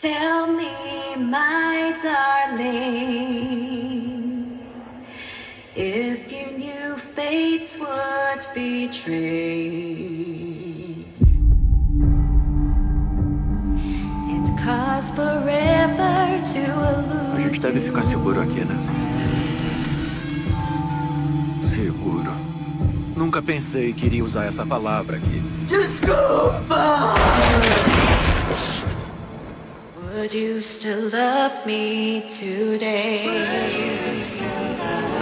Tell me, my darling, if you knew fate would betray, it cost forever to lose. A gente deve ficar seguro aqui, né? Seguro. Nunca pensei que iria usar essa palavra aqui. Desculpa! Would you still love me today? Would you still love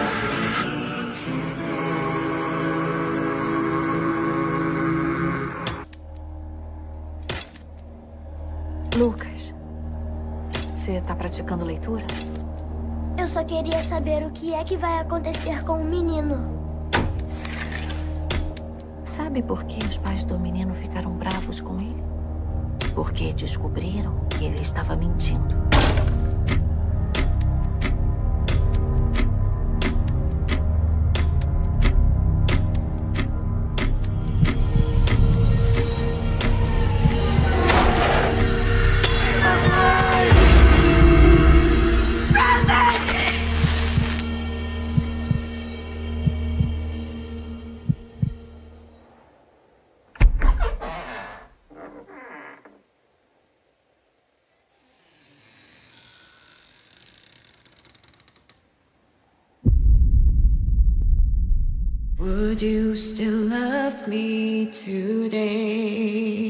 me today? Lucas, você tá praticando leitura? Eu só queria saber o que é que vai acontecer com o menino. Sabe por que os pais do menino ficaram bravos com ele? Porque descobriram que ele estava mentindo. Would you still love me today?